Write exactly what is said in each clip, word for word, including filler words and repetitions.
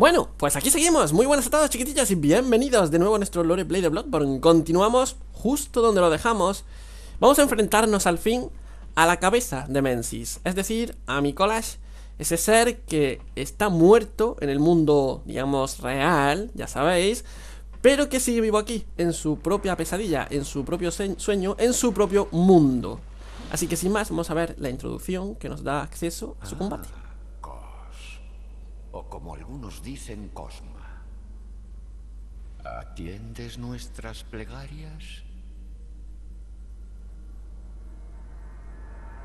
Bueno, pues aquí seguimos. Muy buenas a todos, chiquitillas, y bienvenidos de nuevo a nuestro Loreplay de Bloodborne. Continuamos justo donde lo dejamos. Vamos a enfrentarnos al fin a la cabeza de Mensis, es decir, a Micolash, ese ser que está muerto en el mundo, digamos, real, ya sabéis, pero que sigue vivo aquí, en su propia pesadilla, en su propio sueño, en su propio mundo. Así que sin más, vamos a ver la introducción que nos da acceso a su combate. O como algunos dicen, Cosma. ¿Atiendes nuestras plegarias?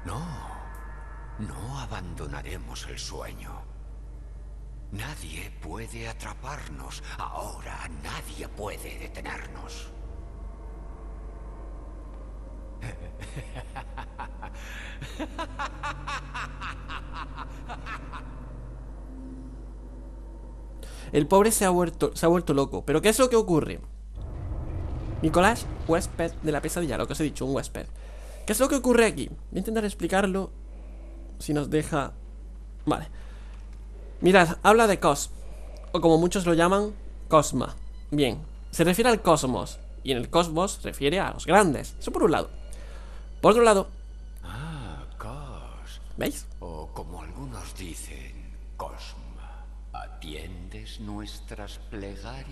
No, no abandonaremos el sueño. Nadie puede atraparnos. Ahora nadie puede detenernos. El pobre se ha vuelto, se ha vuelto loco. ¿Pero qué es lo que ocurre? Micolash, huésped de la pesadilla. Lo que os he dicho, un huésped. ¿Qué es lo que ocurre aquí? Voy a intentar explicarlo. Si nos deja... Vale. Mirad, habla de Kos, o como muchos lo llaman, Cosma. Bien, se refiere al cosmos, y en el cosmos se refiere a los grandes. Eso por un lado. Por otro lado, ah, Kos. ¿Veis? O como algunos dicen, Cosmos. ¿Atiendes nuestras plegarias?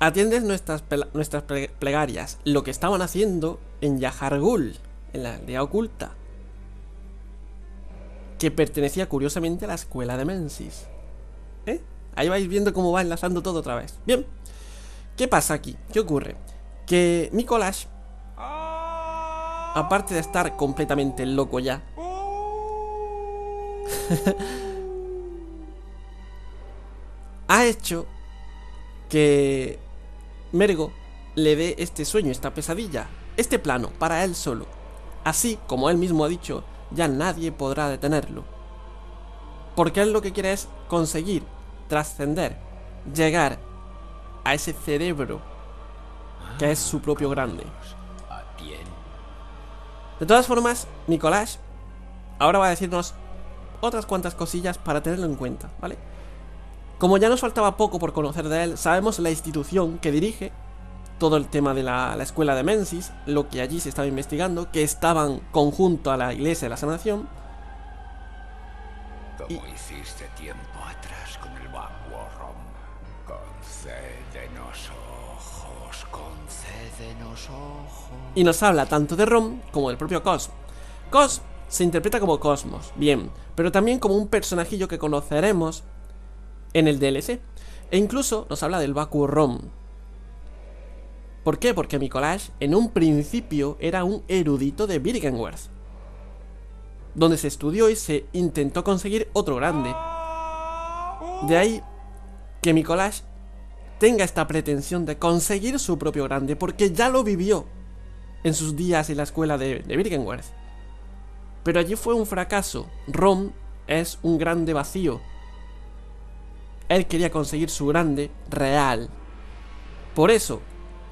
Atiendes nuestras, nuestras plegarias, lo que estaban haciendo en Yahar'gul, en la aldea oculta, que pertenecía curiosamente a la escuela de Mensis. ¿Eh? Ahí vais viendo cómo va enlazando todo otra vez. Bien, ¿qué pasa aquí? ¿Qué ocurre? Que Micolash, aparte de estar completamente loco ya, ha hecho que Mergo le dé este sueño, esta pesadilla, este plano para él solo. Así como él mismo ha dicho, ya nadie podrá detenerlo, porque él lo que quiere es conseguir trascender, llegar a ese cerebro que es su propio grande. De todas formas, Micolash ahora va a decirnos otras cuantas cosillas para tenerlo en cuenta, ¿vale? Como ya nos faltaba poco por conocer de él, sabemos la institución que dirige, todo el tema de la, la escuela de Mensis, lo que allí se estaba investigando, que estaban conjunto a la iglesia de la sanación. Como y... hiciste tiempo atrás con el vacuo, Rom. Concédenos ojos, concédenos ojos. Y nos habla tanto de Rom como del propio Kos. Kos se interpreta como Cosmos, bien, pero también como un personajillo que conoceremos en el D L C. E incluso nos habla del vacuo Rom. ¿Por qué? Porque Micolash en un principio era un erudito de Byrgenwerth, donde se estudió y se intentó conseguir otro grande. De ahí que Micolash tenga esta pretensión de conseguir su propio grande, porque ya lo vivió en sus días en la escuela de, de Byrgenwerth. Pero allí fue un fracaso. Rom es un grande vacío. Él quería conseguir su grande real. Por eso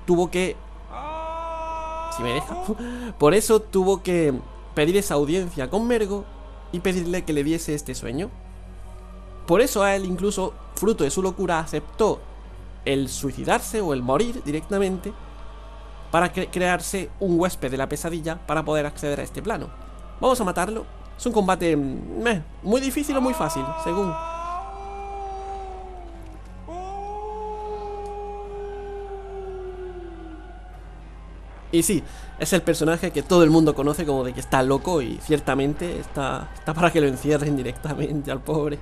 tuvo que... Si me deja. Por eso tuvo que pedir esa audiencia con Mergo y pedirle que le diese este sueño. Por eso a él, incluso fruto de su locura, aceptó el suicidarse o el morir directamente para cre- crearse un huésped de la pesadilla para poder acceder a este plano. Vamos a matarlo. Es un combate meh, muy difícil o muy fácil, según. Y sí, es el personaje que todo el mundo conoce como de que está loco, y ciertamente está, está para que lo encierren directamente al pobre.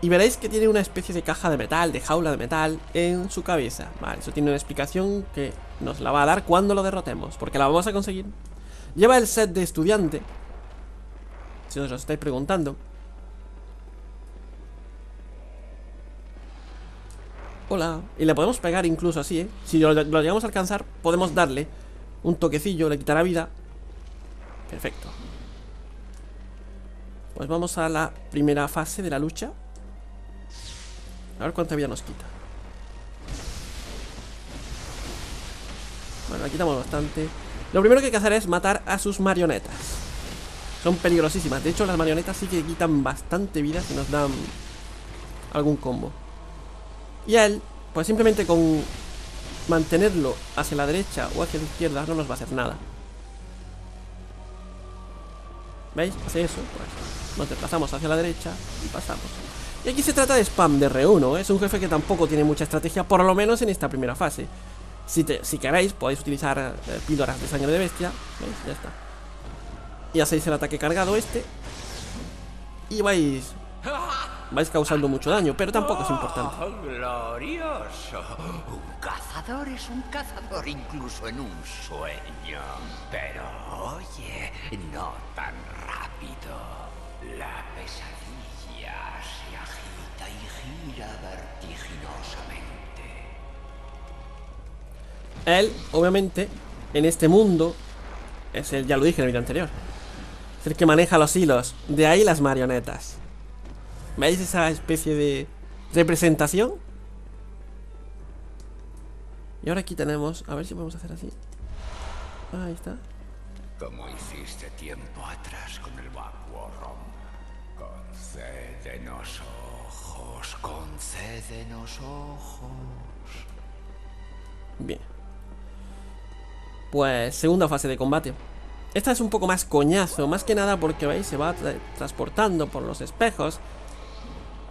Y veréis que tiene una especie de caja de metal, de jaula de metal en su cabeza. Vale, eso tiene una explicación que nos la va a dar cuando lo derrotemos, porque la vamos a conseguir. Lleva el set de estudiante, si os lo estáis preguntando. Hola. Y le podemos pegar incluso así, ¿eh? Si lo, lo llegamos a alcanzar, podemos darle un toquecillo, le quitará vida. Perfecto. Pues vamos a la primera fase de la lucha. A ver cuánta vida nos quita. Bueno, la quitamos bastante. Lo primero que hay que hacer es matar a sus marionetas. Son peligrosísimas. De hecho, las marionetas sí que quitan bastante vida si nos dan algún combo. Y a él, pues simplemente con mantenerlo hacia la derecha o hacia la izquierda no nos va a hacer nada. ¿Veis? Hace eso, pues nos desplazamos hacia la derecha y pasamos. Y aquí se trata de spam de R uno, ¿eh? Es un jefe que tampoco tiene mucha estrategia, por lo menos en esta primera fase. Si, te, si queréis, podéis utilizar eh, píldoras de sangre de bestia. ¿Veis? Ya está. Y hacéis el ataque cargado este. Y vais... vais causando mucho daño, pero tampoco es importante. Oh, glorioso. Un cazador es un cazador incluso en un sueño. Pero, oye, no tan rápido. La pesadilla se agita y gira vertiginosamente. Él, obviamente, en este mundo, es el, ya lo dije en el vídeo anterior, es el que maneja los hilos. De ahí las marionetas. ¿Veis esa especie de representación? Y ahora aquí tenemos... a ver si podemos hacer así. Ahí está. Como hiciste tiempo atrás con el vacuo, Rom. Concédenos ojos, concédenos ojos. Bien. Pues segunda fase de combate. Esta es un poco más coñazo. Más que nada porque, ¿veis? Se va tra- transportando por los espejos.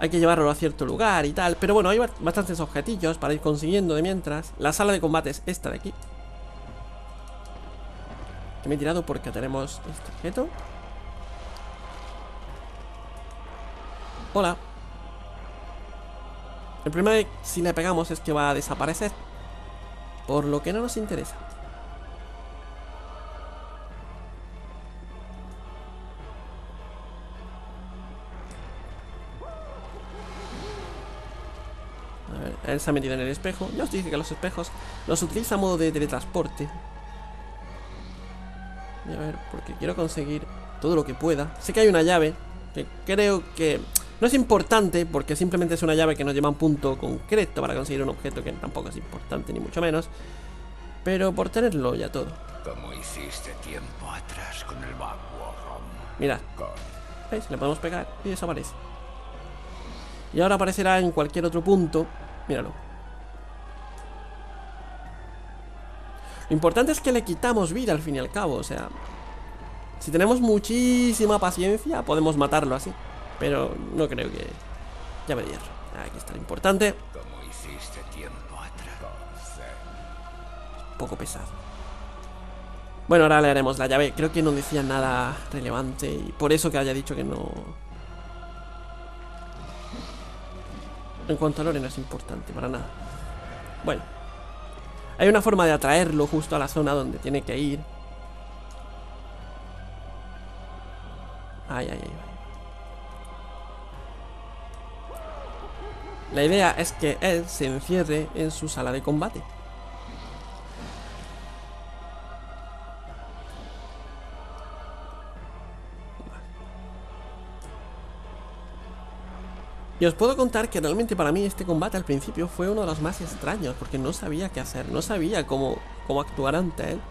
Hay que llevarlo a cierto lugar y tal. Pero bueno, hay bastantes objetillos para ir consiguiendo de mientras. La sala de combate es esta de aquí, que me he tirado porque tenemos este objeto. Hola. El problema de si le pegamos es que va a desaparecer, por lo que no nos interesa. Él se ha metido en el espejo. Ya os dije que los espejos los utiliza a modo de teletransporte. Y a ver, porque quiero conseguir todo lo que pueda. Sé que hay una llave que creo que no es importante, porque simplemente es una llave que nos lleva a un punto concreto para conseguir un objeto que tampoco es importante, ni mucho menos. Pero por tenerlo ya todo. Como hiciste tiempo atrás con el vacuo, Rom. Mirad. ¿Veis? Le podemos pegar y desaparece. Y ahora aparecerá en cualquier otro punto. Míralo. Lo importante es que le quitamos vida al fin y al cabo. O sea, si tenemos muchísima paciencia, podemos matarlo así. Pero no creo que... ya veréis. Aquí está lo importante. Poco pesado. Bueno, ahora le haremos la llave. Creo que no decía nada relevante, y por eso que haya dicho que no... En cuanto a lore, no es importante para nada. Bueno, hay una forma de atraerlo justo a la zona donde tiene que ir. Ay, ay, ay. La idea es que él se encierre en su sala de combate. Y os puedo contar que realmente para mí este combate al principio fue uno de los más extraños, porque no sabía qué hacer, no sabía cómo, cómo actuar ante él.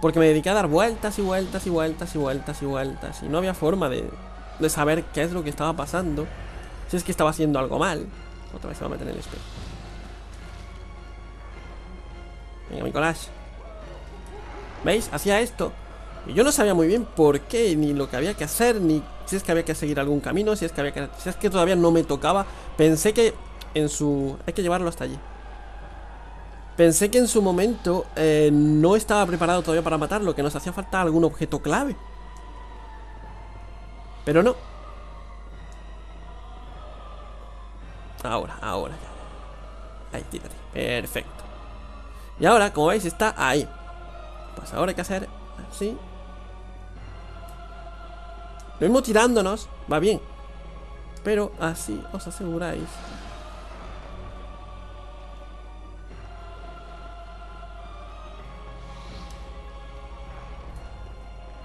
Porque me dediqué a dar vueltas y vueltas y vueltas y vueltas y vueltas, y no había forma de, de saber qué es lo que estaba pasando. Si es que estaba haciendo algo mal. Otra vez se va a meter en el espejo. Venga, Micolash. ¿Veis? Hacía esto. Y yo no sabía muy bien por qué, ni lo que había que hacer, ni si es que había que seguir algún camino, si es que había que, si es que todavía no me tocaba. Pensé que en su... hay que llevarlo hasta allí. Pensé que en su momento eh, no estaba preparado todavía para matarlo, que nos hacía falta algún objeto clave. Pero no. Ahora, ahora. Ahí, tírate. Perfecto. Y ahora, como veis, está ahí. Pues ahora hay que hacer así. Lo mismo tirándonos, va bien. Pero así os aseguráis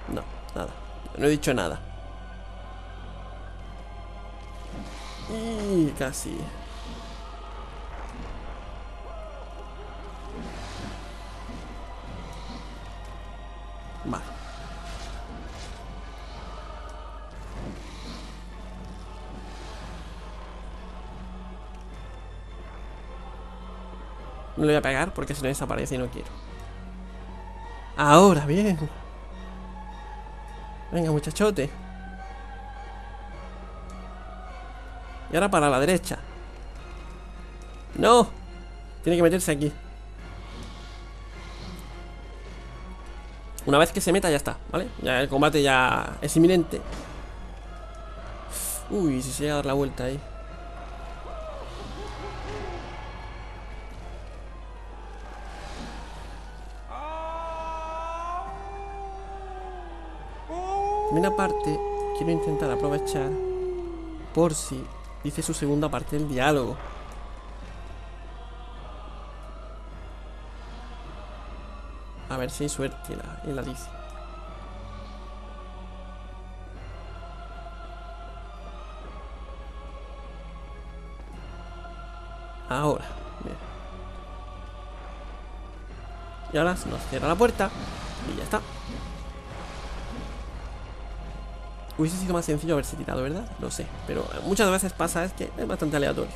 No, nada, no he dicho nada. Y casi. Vale. No le voy a pegar porque se le desaparece y no quiero. Ahora bien. Venga, muchachote. Y ahora para la derecha. ¡No! Tiene que meterse aquí. Una vez que se meta ya está, ¿vale? Ya el combate ya es inminente. Uy, si se llega a dar la vuelta ahí. También aparte, quiero intentar aprovechar por si dice su segunda parte del diálogo. A ver si hay suerte y la, la dice. Ahora, bien. Y ahora se nos cierra la puerta y ya está. Hubiese sido más sencillo haberse tirado, ¿verdad? Lo sé, pero muchas veces pasa, es que es bastante aleatorio.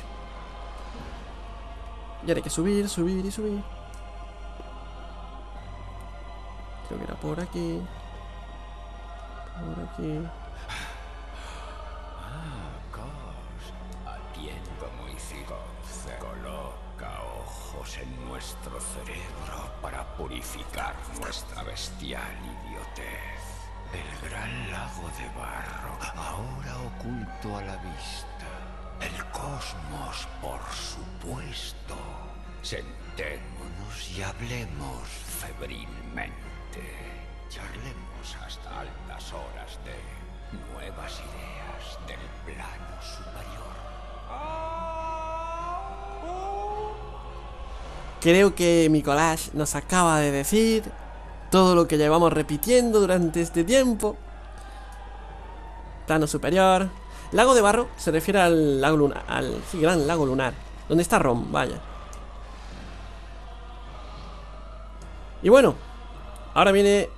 Y ahora hay que subir, subir y subir. Creo que era por aquí. Por aquí. Ah, Kos. Atiendo muy ciego. Coloca ojos en nuestro cerebro para purificar nuestra bestial idiotez. El gran lago de barro, ahora oculto a la vista. El cosmos, por supuesto. Sentémonos y hablemos febrilmente. Charlemos hasta altas horas de nuevas ideas del plano superior. Creo que Micolash nos acaba de decir todo lo que llevamos repitiendo durante este tiempo. Plano superior. Lago de barro se refiere al lago lunar, al sí, gran lago lunar, donde está Rom, vaya. Y bueno, ahora viene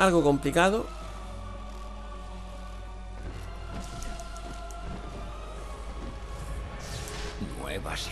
algo complicado. Nueva sí.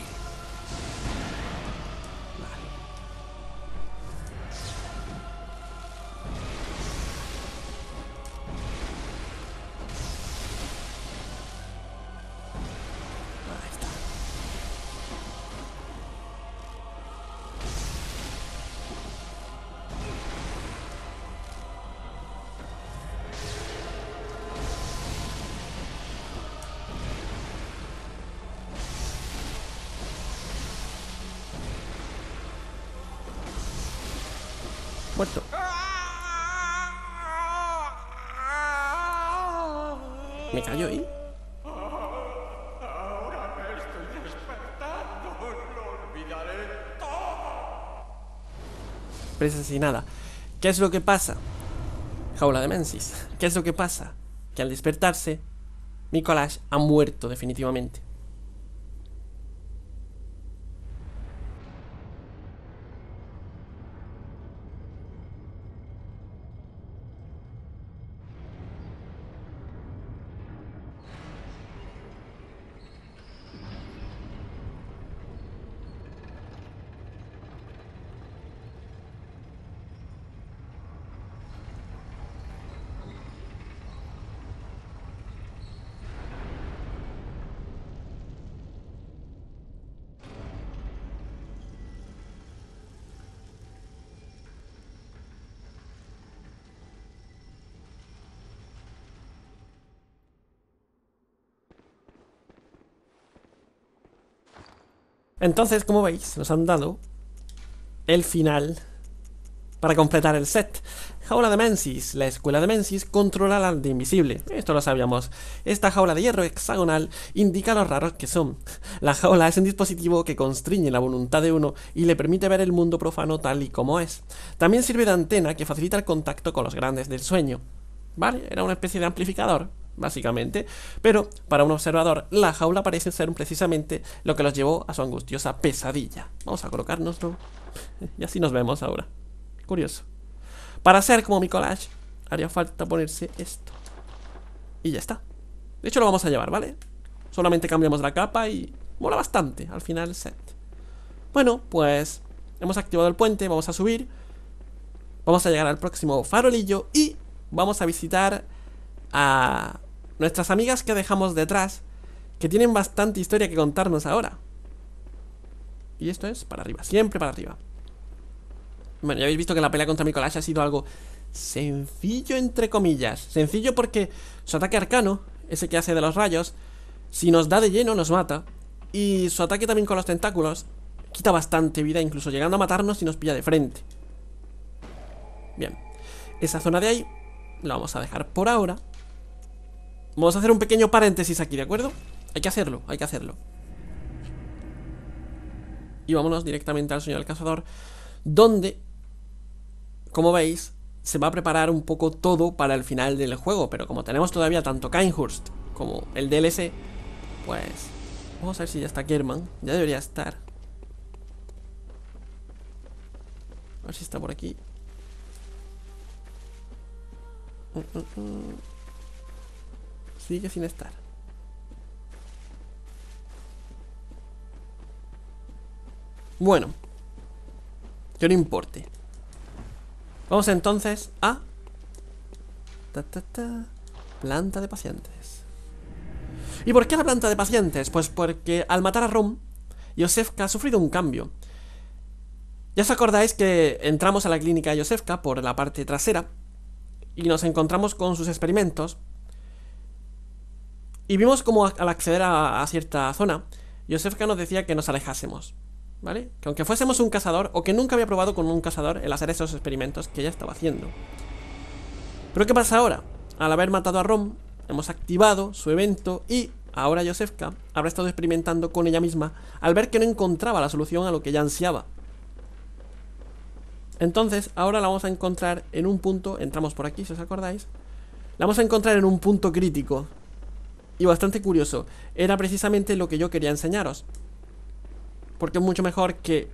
Muerto. Me cayó ahí. Ahora me estoy despertando. Lo olvidaré todo. Presa sin nada. ¿Qué es lo que pasa? Jaula de Mensis. ¿Qué es lo que pasa? Que al despertarse, Micolash ha muerto definitivamente. Entonces, como veis, nos han dado el final para completar el set. Jaula de Mensis. La escuela de Mensis controla la de invisible. Esto lo sabíamos. Esta jaula de hierro hexagonal indica los raros que son. La jaula es un dispositivo que constriñe la voluntad de uno y le permite ver el mundo profano tal y como es. También sirve de antena que facilita el contacto con los grandes del sueño. Vale, era una especie de amplificador, básicamente, pero para un observador la jaula parece ser precisamente lo que los llevó a su angustiosa pesadilla. Vamos a colocárnoslo y así nos vemos ahora. Curioso. Para ser como Micolash haría falta ponerse esto y ya está. De hecho lo vamos a llevar, ¿vale? Solamente cambiamos la capa y mola bastante al final el set. Bueno, pues hemos activado el puente, vamos a subir. Vamos a llegar al próximo farolillo y vamos a visitar a nuestras amigas que dejamos detrás, que tienen bastante historia que contarnos ahora. Y esto es para arriba, siempre para arriba. Bueno, ya habéis visto que la pelea contra Micolash ha sido algo sencillo, entre comillas. Sencillo porque su ataque arcano, ese que hace de los rayos, si nos da de lleno nos mata. Y su ataque también con los tentáculos quita bastante vida, incluso llegando a matarnos si nos pilla de frente. Bien, esa zona de ahí la vamos a dejar por ahora. Vamos a hacer un pequeño paréntesis aquí, ¿de acuerdo? Hay que hacerlo, hay que hacerlo. Y vámonos directamente al sueño del cazador, donde, como veis, se va a preparar un poco todo para el final del juego. Pero como tenemos todavía tanto Cainhurst como el D L C, pues vamos a ver si ya está German. Ya debería estar. A ver si está por aquí. Sigue sin estar. Bueno, que no importe. Vamos entonces a ta, ta, ta, planta de pacientes. ¿Y por qué la planta de pacientes? Pues porque al matar a Rom, Iosefka ha sufrido un cambio. Ya os acordáis que entramos a la clínica de Iosefka por la parte trasera y nos encontramos con sus experimentos. Y vimos como al acceder a, a cierta zona, Iosefka nos decía que nos alejásemos, ¿vale? Que aunque fuésemos un cazador, o que nunca había probado con un cazador el hacer esos experimentos que ella estaba haciendo. Pero ¿qué pasa ahora? Al haber matado a Rom, hemos activado su evento y ahora Iosefka habrá estado experimentando con ella misma al ver que no encontraba la solución a lo que ella ansiaba. Entonces, ahora la vamos a encontrar en un punto, entramos por aquí si os acordáis, la vamos a encontrar en un punto crítico. Y bastante curioso, era precisamente lo que yo quería enseñaros. Porque es mucho mejor que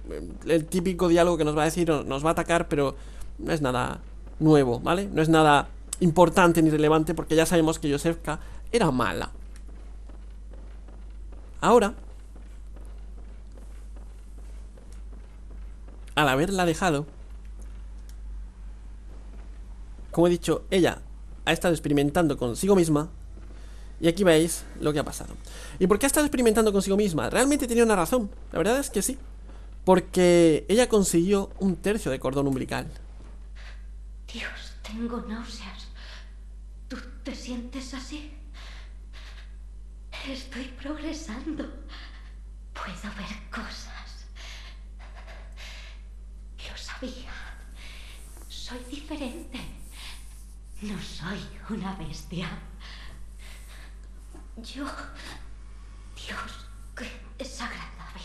el típico diálogo que nos va a decir, nos va a atacar, pero no es nada nuevo, ¿vale? No es nada importante ni relevante porque ya sabemos que Iosefka era mala. Ahora, al haberla dejado, como he dicho, ella ha estado experimentando consigo misma. Y aquí veis lo que ha pasado. ¿Y por qué ha estado experimentando consigo misma? Realmente tenía una razón, la verdad es que sí. Porque ella consiguió un tercio de cordón umbilical. Dios, tengo náuseas. ¿Tú te sientes así? Estoy progresando. Puedo ver cosas. Lo sabía. Soy diferente. No soy una bestia. Yo... Dios, qué desagradable.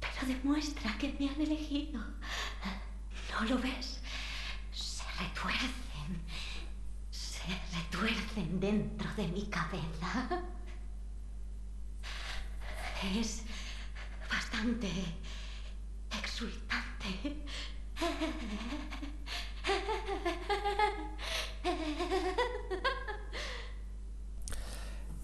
Pero demuestra que me han elegido. ¿No lo ves? Se retuercen. Se retuercen dentro de mi cabeza. Es bastante exultante.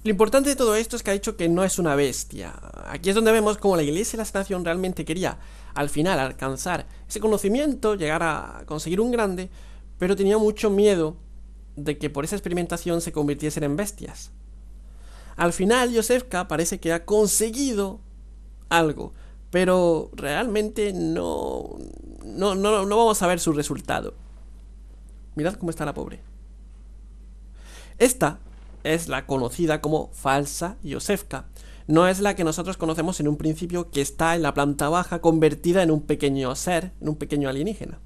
Lo importante de todo esto es que ha dicho que no es una bestia. Aquí es donde vemos cómo la iglesia y la estación realmente quería, al final, alcanzar ese conocimiento, llegar a conseguir un grande, pero tenía mucho miedo de que por esa experimentación se convirtiesen en bestias. Al final, Iosefka parece que ha conseguido algo, pero realmente no, no, no, no vamos a ver su resultado. Mirad cómo está la pobre. Esta es la conocida como falsa Iosefka. No es la que nosotros conocemos en un principio, que está en la planta baja convertida en un pequeño ser, en un pequeño alienígena.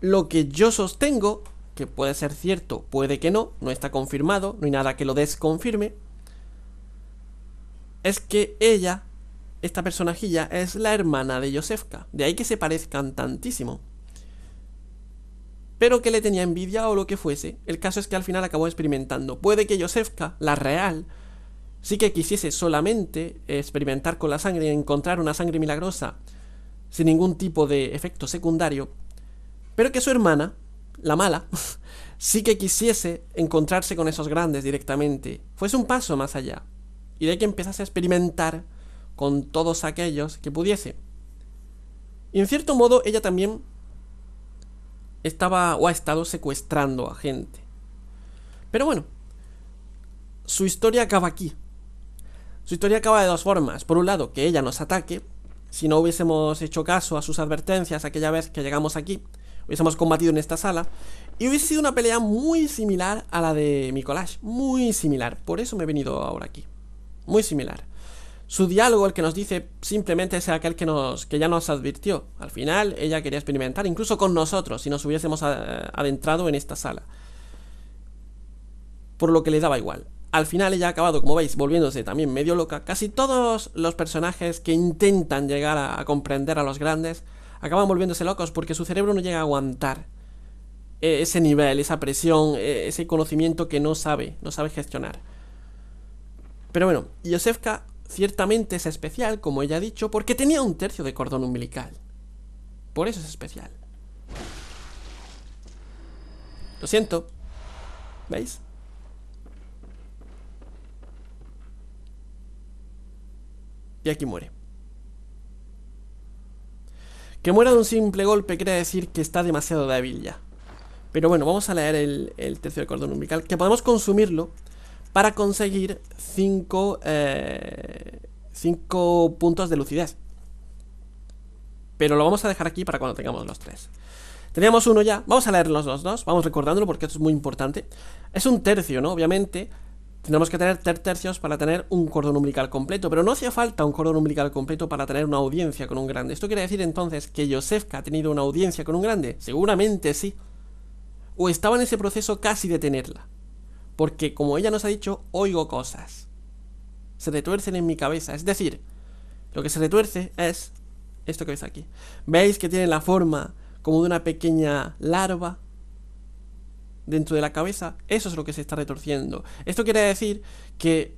Lo que yo sostengo, que puede ser cierto, puede que no, no está confirmado, no hay nada que lo desconfirme, es que ella, esta personajilla, es la hermana de Iosefka. De ahí que se parezcan tantísimo. Pero que le tenía envidia o lo que fuese. El caso es que al final acabó experimentando. Puede que Iosefka, la real, sí que quisiese solamente experimentar con la sangre y encontrar una sangre milagrosa sin ningún tipo de efecto secundario, pero que su hermana, la mala, sí que quisiese encontrarse con esos grandes directamente, fuese un paso más allá, y de que empezase a experimentar con todos aquellos que pudiese. Y en cierto modo ella también estaba o ha estado secuestrando a gente. Pero bueno, su historia acaba aquí. Su historia acaba de dos formas. Por un lado, que ella nos ataque. Si no hubiésemos hecho caso a sus advertencias aquella vez que llegamos aquí, hubiésemos combatido en esta sala y hubiese sido una pelea muy similar a la de Micolash. Muy similar. Por eso me he venido ahora aquí. Muy similar. Su diálogo, el que nos dice, simplemente es aquel que, nos, que ya nos advirtió. Al final, ella quería experimentar, incluso con nosotros, si nos hubiésemos adentrado en esta sala. Por lo que le daba igual. Al final ella ha acabado, como veis, volviéndose también medio loca. Casi todos los personajes que intentan llegar a, a comprender a los grandes acaban volviéndose locos porque su cerebro no llega a aguantar ese nivel, esa presión, ese conocimiento que no sabe, no sabe gestionar. Pero bueno, Iosefka ciertamente es especial, como ella ha dicho, porque tenía un tercio de cordón umbilical. Por eso es especial. Lo siento. ¿Veis? Y aquí muere. Que muera de un simple golpe quiere decir que está demasiado débil ya. Pero bueno, vamos a leer el, el tercio de cordón umbilical, que podemos consumirlo para conseguir cinco eh, cinco puntos de lucidez. Pero lo vamos a dejar aquí para cuando tengamos los tres. Teníamos uno ya, vamos a leer los dos, dos. Vamos recordándolo porque esto es muy importante. Es un tercio, ¿no? Obviamente tenemos que tener tres tercios para tener un cordón umbilical completo, pero no hacía falta un cordón umbilical completo para tener una audiencia con un grande. ¿Esto quiere decir entonces que Iosefka ha tenido una audiencia con un grande? Seguramente sí. O estaba en ese proceso casi de tenerla. Porque, como ella nos ha dicho, oigo cosas. Se retuercen en mi cabeza. Es decir, lo que se retuerce es esto que veis aquí. ¿Veis que tiene la forma como de una pequeña larva dentro de la cabeza? Eso es lo que se está retorciendo. Esto quiere decir que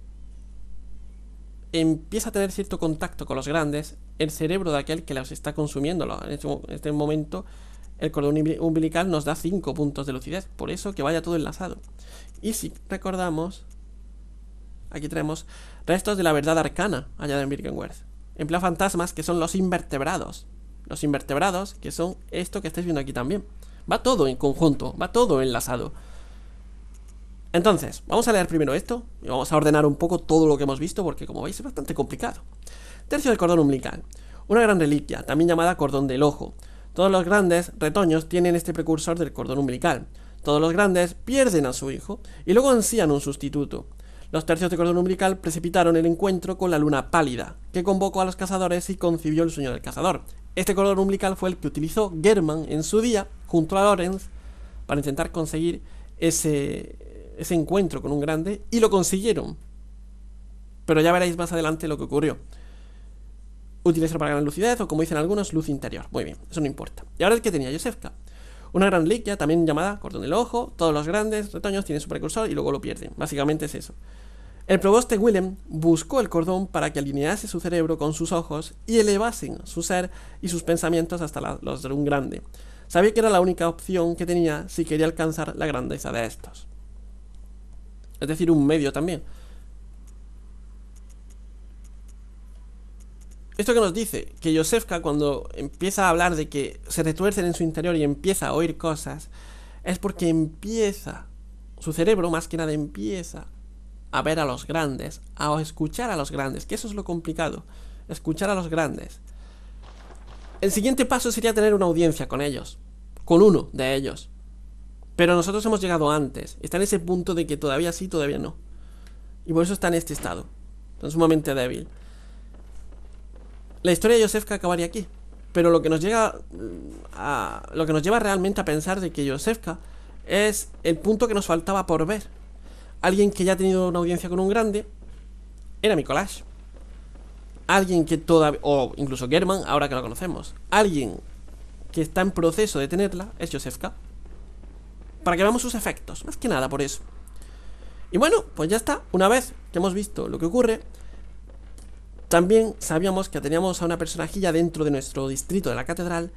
empieza a tener cierto contacto con los grandes el cerebro de aquel que los está consumiendo. En este momento el cordón umbilical nos da cinco puntos de lucidez, por eso que vaya todo enlazado. Y si recordamos, aquí tenemos restos de la verdad arcana hallada en Byrgenwerth. Emplea fantasmas que son los invertebrados. Los invertebrados que son esto que estáis viendo aquí también. Va todo en conjunto, va todo enlazado. Entonces, vamos a leer primero esto y vamos a ordenar un poco todo lo que hemos visto, porque como veis es bastante complicado. Tercio del cordón umbilical. Una gran reliquia, también llamada cordón del ojo. Todos los grandes retoños tienen este precursor del cordón umbilical. Todos los grandes pierden a su hijo y luego ansían un sustituto. Los tercios de cordón umbilical precipitaron el encuentro con la luna pálida, que convocó a los cazadores y concibió el sueño del cazador. Este cordón umbilical fue el que utilizó German en su día, junto a Laurence, para intentar conseguir ese, ese encuentro con un grande, y lo consiguieron. Pero ya veréis más adelante lo que ocurrió. Utilizarlo para gran lucidez, o como dicen algunos, luz interior. Muy bien, eso no importa. ¿Y ahora qué tenía Iosefka? Una gran reliquia, también llamada cordón del ojo. Todos los grandes retoños tienen su precursor y luego lo pierden. Básicamente es eso. El proboste Willem buscó el cordón para que alinease su cerebro con sus ojos y elevasen su ser y sus pensamientos hasta la, los de un grande. Sabía que era la única opción que tenía si quería alcanzar la grandeza de estos. Es decir, un medio también. Esto que nos dice, que Iosefka cuando empieza a hablar de que se retuercen en su interior y empieza a oír cosas, es porque empieza, su cerebro más que nada empieza a ver a los grandes, a escuchar a los grandes, que eso es lo complicado, escuchar a los grandes. El siguiente paso sería tener una audiencia con ellos, con uno de ellos, pero nosotros hemos llegado antes, está en ese punto de que todavía sí, todavía no, y por eso está en este estado, tan sumamente débil. La historia de Iosefka acabaría aquí, pero lo que nos llega a, lo que nos lleva realmente a pensar de que Iosefka es el punto que nos faltaba por ver. Alguien que ya ha tenido una audiencia con un grande era Micolash. Alguien que todavía, o incluso German, ahora que lo conocemos. Alguien que está en proceso de tenerla es Iosefka. Para que veamos sus efectos, más que nada por eso. Y bueno, pues ya está. Una vez que hemos visto lo que ocurre, también sabíamos que teníamos a una personajilla dentro de nuestro distrito de la catedral,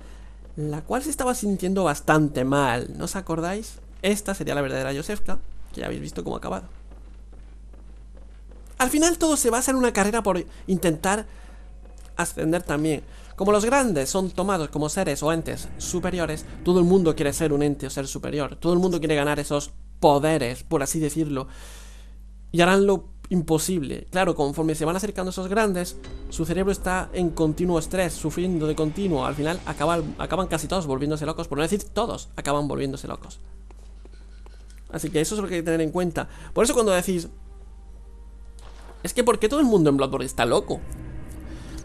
la cual se estaba sintiendo bastante mal, ¿no os acordáis? Esta sería la verdadera Iosefka, que ya habéis visto cómo ha acabado. Al final todo se basa en una carrera por intentar ascender también. Como los grandes son tomados como seres o entes superiores, todo el mundo quiere ser un ente o ser superior. Todo el mundo quiere ganar esos poderes, por así decirlo, y harán lo imposible. Claro, conforme se van acercando esos grandes, su cerebro está en continuo estrés, sufriendo de continuo. Al final acaban, acaban casi todos volviéndose locos, por no decir todos acaban volviéndose locos. Así que eso es lo que hay que tener en cuenta. Por eso cuando decís, es que ¿por qué todo el mundo en Bloodborne está loco?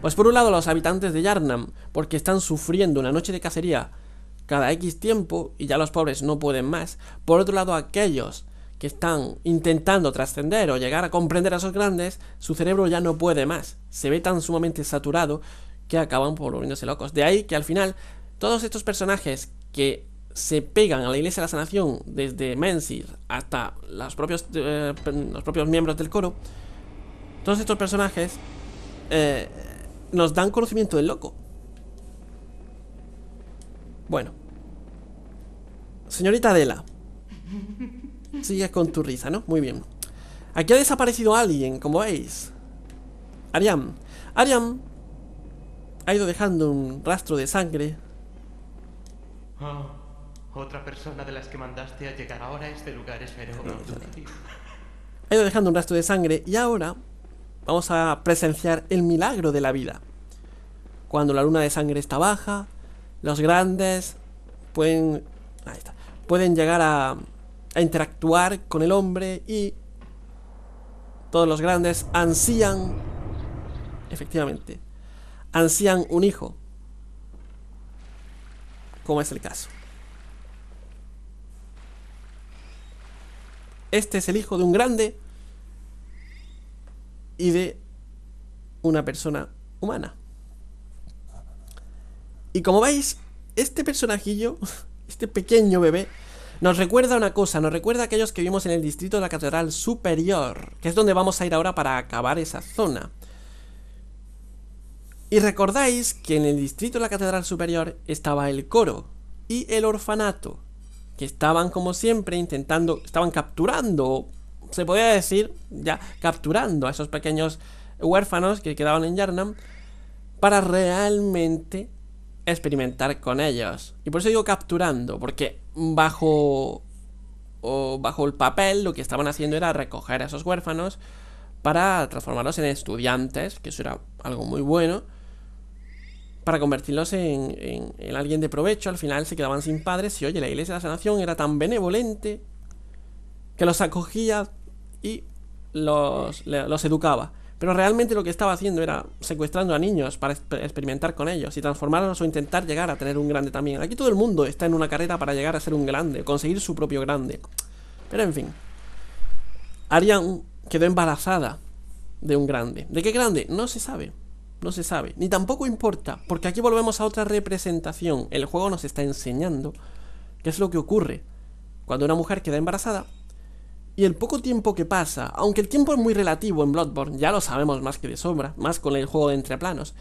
Pues por un lado los habitantes de Yharnam, porque están sufriendo una noche de cacería cada X tiempo y ya los pobres no pueden más. Por otro lado, aquellos que están intentando trascender o llegar a comprender a esos grandes, su cerebro ya no puede más. Se ve tan sumamente saturado que acaban por volviéndose locos. De ahí que al final todos estos personajes que se pegan a la Iglesia de la Sanación, desde Mensis hasta los propios, eh, los propios miembros del coro, todos estos personajes eh, nos dan conocimiento del loco. Bueno, señorita Adela, sigues con tu risa, ¿no? Muy bien. Aquí ha desaparecido alguien, como veis. Arianna. Arianna ha ido dejando un rastro de sangre. Oh, otra persona de las que mandaste a llegar ahora a este lugar es Mergo. No, no, no. Ha ido dejando un rastro de sangre y ahora vamos a presenciar el milagro de la vida. Cuando la luna de sangre está baja, los grandes pueden, ahí está, pueden llegar a, a interactuar con el hombre y todos los grandes ansían, efectivamente, ansían un hijo, como es el caso. Este es el hijo de un grande y de una persona humana. Y como veis, este personajillo, este pequeño bebé, nos recuerda una cosa, nos recuerda a aquellos que vimos en el distrito de la Catedral Superior, que es donde vamos a ir ahora para acabar esa zona. Y recordáis que en el distrito de la Catedral Superior estaba el coro y el orfanato, que estaban como siempre intentando, estaban capturando, se podría decir, ya capturando a esos pequeños huérfanos que quedaban en Yharnam para realmente experimentar con ellos. Y por eso digo capturando, porque bajo o bajo el papel lo que estaban haciendo era recoger a esos huérfanos para transformarlos en estudiantes, que eso era algo muy bueno, para convertirlos en, en, en alguien de provecho. Al final se quedaban sin padres y oye, la Iglesia de la Sanación era tan benevolente que los acogía y los, los educaba. Pero realmente lo que estaba haciendo era secuestrando a niños para exper experimentar con ellos y transformarlos o intentar llegar a tener un grande también. Aquí todo el mundo está en una carrera para llegar a ser un grande, conseguir su propio grande. Pero en fin, Arianna quedó embarazada de un grande. ¿De qué grande? No se sabe, no se sabe. Ni tampoco importa, porque aquí volvemos a otra representación. El juego nos está enseñando qué es lo que ocurre cuando una mujer queda embarazada. Y el poco tiempo que pasa, aunque el tiempo es muy relativo en Bloodborne, ya lo sabemos más que de sobra, más con el juego de entreplanos,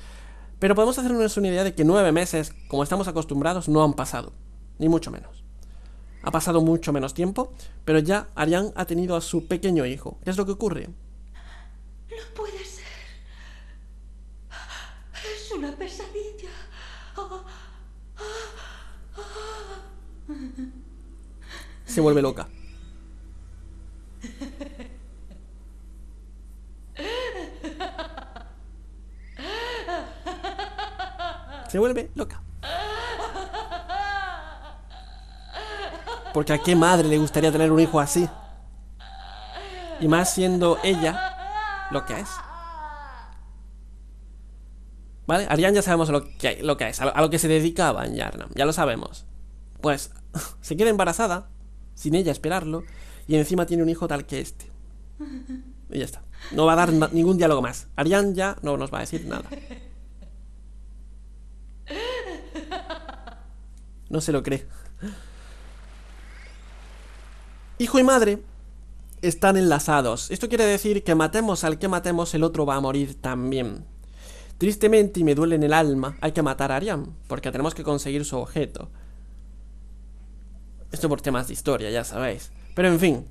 pero podemos hacernos una idea de que nueve meses, como estamos acostumbrados, no han pasado, ni mucho menos. Ha pasado mucho menos tiempo, pero ya Arianna ha tenido a su pequeño hijo. ¿Qué es lo que ocurre? No puede ser. Es una pesadilla. Oh, oh, oh. Se vuelve loca. Se vuelve loca. Porque a qué madre le gustaría tener un hijo así. Y más siendo ella lo que es. ¿Vale? Arianna ya sabemos lo que, lo que es, a lo que se dedicaba en Yharnam, ya lo sabemos. Pues se queda embarazada, sin ella esperarlo, y encima tiene un hijo tal que este. Y ya está. No va a dar ningún diálogo más. Arianna ya no nos va a decir nada. No se lo cree. Hijo y madre están enlazados. Esto quiere decir que matemos al que matemos, el otro va a morir también. Tristemente, y me duele en el alma, hay que matar a Arianna, porque tenemos que conseguir su objeto. Esto por temas de historia, ya sabéis. Pero en fin,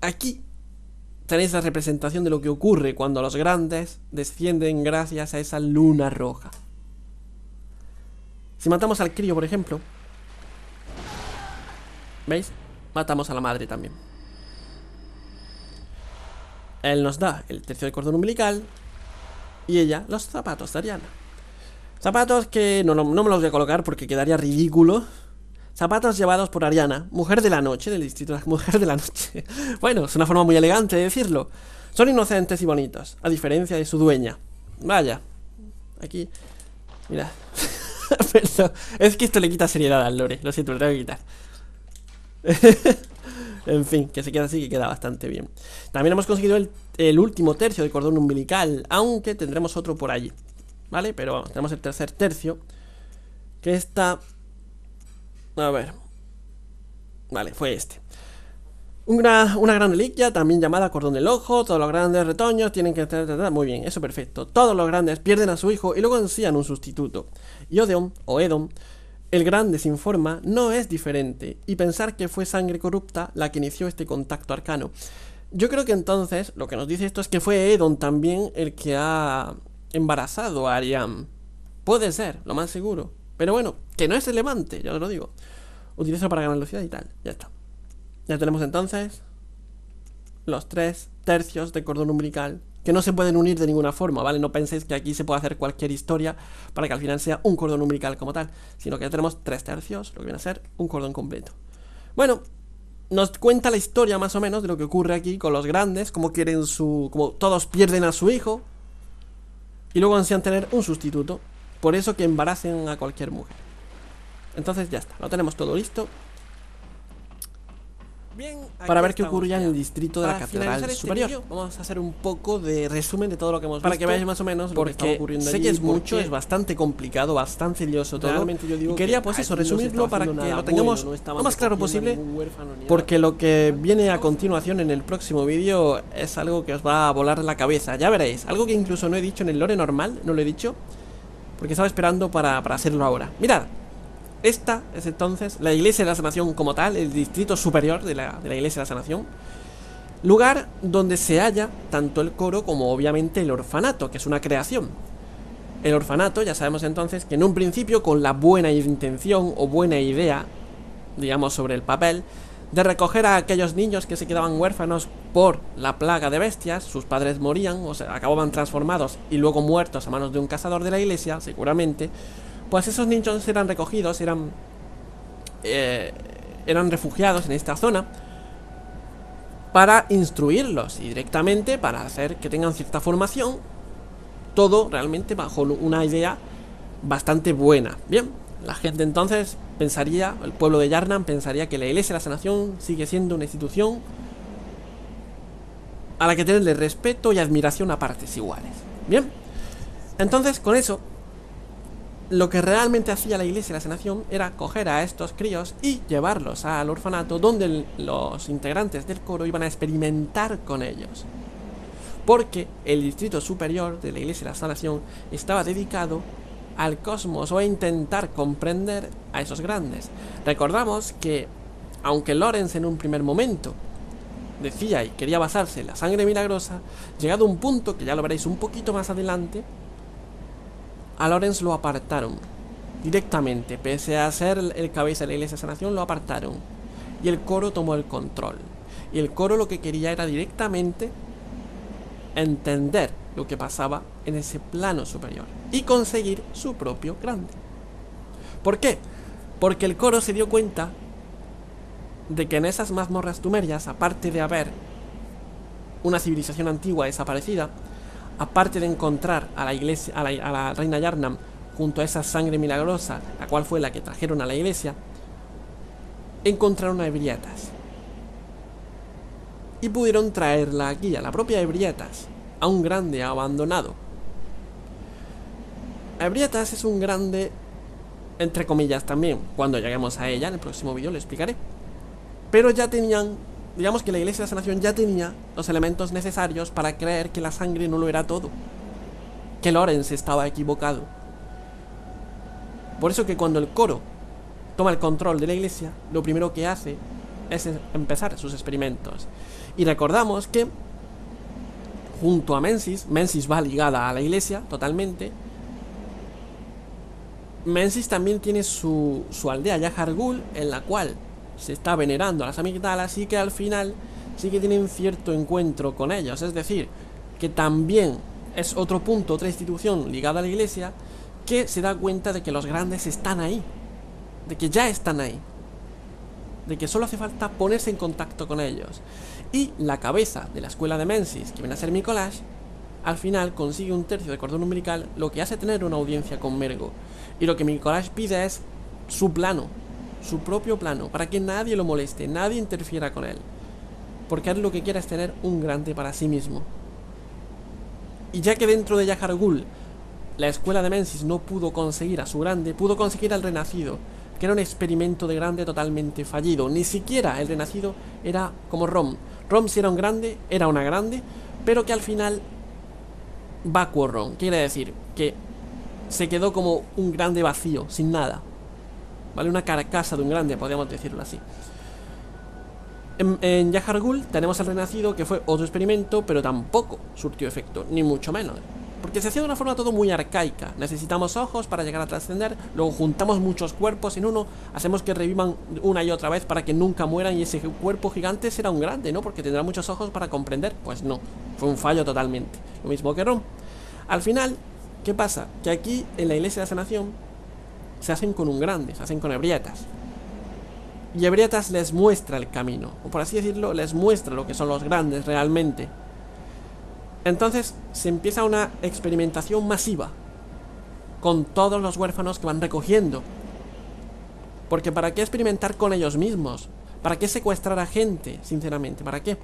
aquí tenéis la representación de lo que ocurre cuando los grandes descienden gracias a esa luna roja. Si matamos al crío, por ejemplo, ¿veis? Matamos a la madre también. Él nos da el tercio del cordón umbilical y ella los zapatos de Arianna. Zapatos que no, no, no me los voy a colocar porque quedaría ridículo. Zapatos llevados por Arianna, mujer de la noche, del distrito de la mujer de la noche. Bueno, es una forma muy elegante de decirlo. Son inocentes y bonitos, a diferencia de su dueña. Vaya, aquí, mirad. Pero es que esto le quita seriedad al lore, lo siento, lo tengo que quitar. En fin, que se queda así, que queda bastante bien. También hemos conseguido el, el último tercio del cordón umbilical, aunque tendremos otro por allí, ¿vale? Pero vamos, tenemos el tercer tercio, que está... A ver. Vale, fue este. Una, una gran reliquia, también llamada cordón del ojo. Todos los grandes retoños tienen que... Muy bien, eso perfecto. Todos los grandes pierden a su hijo y luego ansían un sustituto. Y Oedon, o Oedon, el grande sin forma, no es diferente. Y pensar que fue sangre corrupta la que inició este contacto arcano. Yo creo que entonces lo que nos dice esto es que fue Oedon también el que ha embarazado a Arianna. Puede ser, lo más seguro. Pero bueno, que no es relevante, ya os lo digo. Utilizo para ganar velocidad y tal, ya está. Ya tenemos entonces los tres tercios de cordón umbilical, que no se pueden unir de ninguna forma, ¿vale? No penséis que aquí se puede hacer cualquier historia para que al final sea un cordón umbilical como tal, sino que ya tenemos tres tercios, lo que viene a ser un cordón completo. Bueno, nos cuenta la historia más o menos de lo que ocurre aquí con los grandes, como quieren su... como todos pierden a su hijo y luego ansían tener un sustituto. Por eso que embaracen a cualquier mujer. Entonces ya está, lo tenemos todo listo. Bien, para ver qué ocurría ya en el distrito de para la catedral este superior. Video, vamos a hacer un poco de resumen de todo lo que hemos para visto. Para que veáis más o menos lo que está ocurriendo. Sé allí, que es mucho, es bastante complicado, bastante lioso todo. Realmente yo digo y quería, pues que eso, resumirlo para que lo tengamos bueno, no lo más claro posible. Porque lo que viene a continuación en el próximo vídeo es algo que os va a volar la cabeza. Ya veréis, algo que incluso no he dicho en el lore normal, no lo he dicho. Porque estaba esperando para, para hacerlo ahora. Mirad, esta es entonces la iglesia de la sanación como tal, el distrito superior de la, de la iglesia de la sanación. Lugar donde se halla tanto el coro como obviamente el orfanato, que es una creación. El orfanato, ya sabemos entonces que en un principio con la buena intención o buena idea, digamos sobre el papel, de recoger a aquellos niños que se quedaban huérfanos por la plaga de bestias, sus padres morían, o sea, acababan transformados y luego muertos a manos de un cazador de la iglesia, seguramente, pues esos niños eran recogidos, eran, eh, eran refugiados en esta zona para instruirlos y directamente para hacer que tengan cierta formación, todo realmente bajo una idea bastante buena, bien. La gente entonces pensaría, el pueblo de Yharnam pensaría que la iglesia de la sanación sigue siendo una institución a la que tenerle respeto y admiración a partes iguales. Bien, entonces con eso, lo que realmente hacía la iglesia de la sanación era coger a estos críos y llevarlos al orfanato donde los integrantes del coro iban a experimentar con ellos. Porque el distrito superior de la iglesia de la sanación estaba dedicado al cosmos o a intentar comprender a esos grandes. Recordamos que, aunque Laurence en un primer momento decía y quería basarse en la sangre milagrosa, llegado a un punto, que ya lo veréis un poquito más adelante, a Laurence lo apartaron directamente, pese a ser el cabeza de la iglesia de sanación, lo apartaron y el coro tomó el control. Y el coro lo que quería era directamente entender lo que pasaba en ese plano superior y conseguir su propio grande. ¿Por qué? Porque el coro se dio cuenta de que en esas mazmorras tumerias, aparte de haber una civilización antigua desaparecida, aparte de encontrar a la iglesia, a la, a la reina Yharnam junto a esa sangre milagrosa, la cual fue la que trajeron a la iglesia, encontraron a Ebrietas y pudieron traerla aquí, a la propia Ebrietas, a un grande abandonado. Ebrietas es un grande, entre comillas también, cuando lleguemos a ella, en el próximo vídeo lo explicaré. Pero ya tenían, digamos que la iglesia de la sanación ya tenía los elementos necesarios para creer que la sangre no lo era todo, que Laurence estaba equivocado. Por eso que cuando el coro toma el control de la iglesia, lo primero que hace es empezar sus experimentos. Y recordamos que junto a Mensis. Mensis va ligada a la iglesia totalmente. Mensis también tiene su, su aldea Yahar'gul, en la cual se está venerando a las amigdalas y que al final sí que tienen cierto encuentro con ellas. Es decir, que también es otro punto, otra institución ligada a la iglesia que se da cuenta de que los grandes están ahí, de que ya están ahí, de que solo hace falta ponerse en contacto con ellos. Y la cabeza de la escuela de Mensis, que viene a ser Micolash, al final consigue un tercio de cordón umbilical, lo que hace tener una audiencia con Mergo. Y lo que Micolash pide es su plano, su propio plano, para que nadie lo moleste, nadie interfiera con él, porque él lo que quiere es tener un grande para sí mismo. Y ya que dentro de Yahar'gul la escuela de Mensis no pudo conseguir a su grande, pudo conseguir al renacido, que era un experimento de grande totalmente fallido. Ni siquiera el renacido era como Rom. Rom si era un grande, era una grande, pero que al final vacuo Rom, quiere decir que se quedó como un grande vacío, sin nada, ¿vale? Una carcasa de un grande, podríamos decirlo así. En, en Yahar'gul tenemos al renacido, que fue otro experimento, pero tampoco surtió efecto, ni mucho menos, porque se hacía de una forma todo muy arcaica. Necesitamos ojos para llegar a trascender, luego juntamos muchos cuerpos en uno, hacemos que revivan una y otra vez para que nunca mueran, y ese cuerpo gigante será un grande, ¿no? Porque tendrá muchos ojos para comprender. Pues no, fue un fallo totalmente. Lo mismo que Rom. Al final, ¿qué pasa? Que aquí, en la iglesia de la sanación, se hacen con un grande, se hacen con Ebrietas. Y Ebrietas les muestra el camino, o por así decirlo, les muestra lo que son los grandes realmente. Entonces se empieza una experimentación masiva con todos los huérfanos que van recogiendo. Porque ¿para qué experimentar con ellos mismos? ¿Para qué secuestrar a gente, sinceramente? ¿Para qué?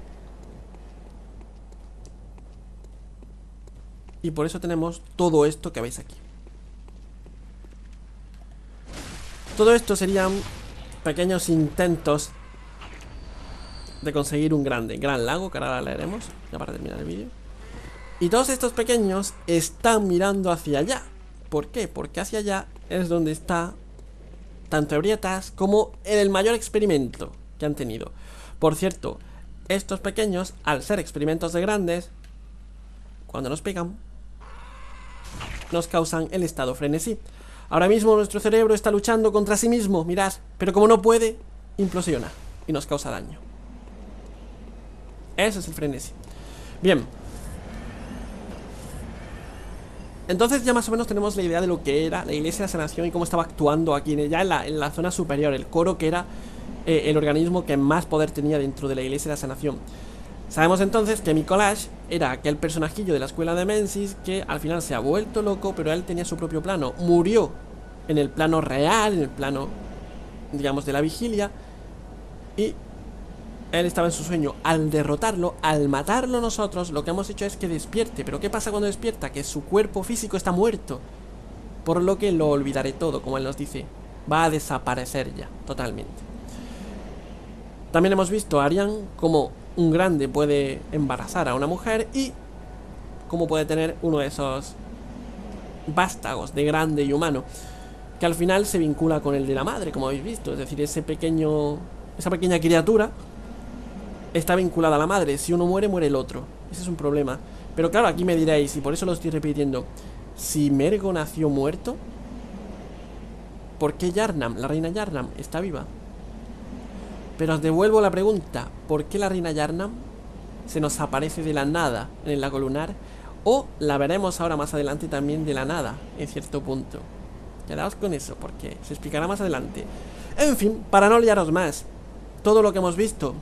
Y por eso tenemos todo esto que veis aquí. Todo esto serían pequeños intentos de conseguir un grande, gran lago, que ahora leeremos, ya para terminar el vídeo. Y todos estos pequeños están mirando hacia allá. ¿Por qué? Porque hacia allá es donde está tanto Ebrietas como el mayor experimento que han tenido. Por cierto, estos pequeños, al ser experimentos de grandes, cuando nos pegan, nos causan el estado frenesí. Ahora mismo nuestro cerebro está luchando contra sí mismo, mirad, pero como no puede, implosiona y nos causa daño. Eso es el frenesí. Bien. Entonces ya más o menos tenemos la idea de lo que era la iglesia de la sanación y cómo estaba actuando aquí, ya en la, en la zona superior, el coro, que era eh, el organismo que más poder tenía dentro de la iglesia de la sanación. Sabemos entonces que Micolash era aquel personajillo de la escuela de Mensis que al final se ha vuelto loco, pero él tenía su propio plano, murió en el plano real, en el plano, digamos, de la vigilia, y él estaba en su sueño. Al derrotarlo, al matarlo nosotros, lo que hemos hecho es que despierte. Pero ¿qué pasa cuando despierta? Que su cuerpo físico está muerto, por lo que lo olvidaré todo, como él nos dice. Va a desaparecer ya, totalmente. También hemos visto a Arianna como un grande puede embarazar a una mujer, y cómo puede tener uno de esos vástagos de grande y humano, que al final se vincula con el de la madre, como habéis visto. Es decir, ese pequeño, esa pequeña criatura está vinculada a la madre. Si uno muere, muere el otro. Ese es un problema. Pero claro, aquí me diréis, y por eso lo estoy repitiendo, si Mergo nació muerto, ¿por qué Yharnam, la reina Yharnam, está viva? Pero os devuelvo la pregunta, ¿por qué la reina Yharnam se nos aparece de la nada en el lago lunar? O la veremos ahora más adelante también de la nada, en cierto punto. Quedaos con eso, porque se explicará más adelante. En fin, para no liaros más, todo lo que hemos visto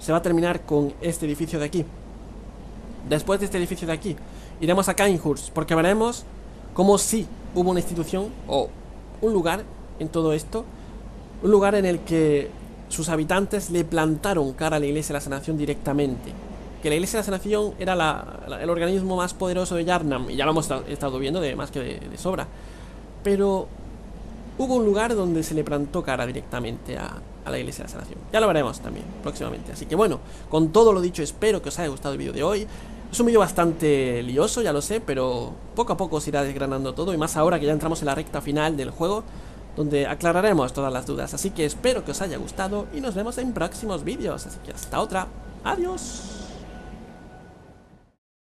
se va a terminar con este edificio de aquí. Después de este edificio de aquí iremos a Cainhurst, porque veremos cómo sí hubo una institución o un lugar en todo esto, un lugar en el que sus habitantes le plantaron cara a la iglesia de la sanación directamente. Que la iglesia de la sanación era la, la, el organismo más poderoso de Yharnam, y ya lo hemos estado viendo de más que de, de sobra. Pero hubo un lugar donde se le plantó cara directamente a, a la iglesia de la sanación. Ya lo veremos también próximamente. Así que bueno, con todo lo dicho, espero que os haya gustado el vídeo de hoy. Es un vídeo bastante lioso, ya lo sé, pero poco a poco se irá desgranando todo, y más ahora que ya entramos en la recta final del juego, donde aclararemos todas las dudas. Así que espero que os haya gustado y nos vemos en próximos vídeos. Así que hasta otra. Adiós.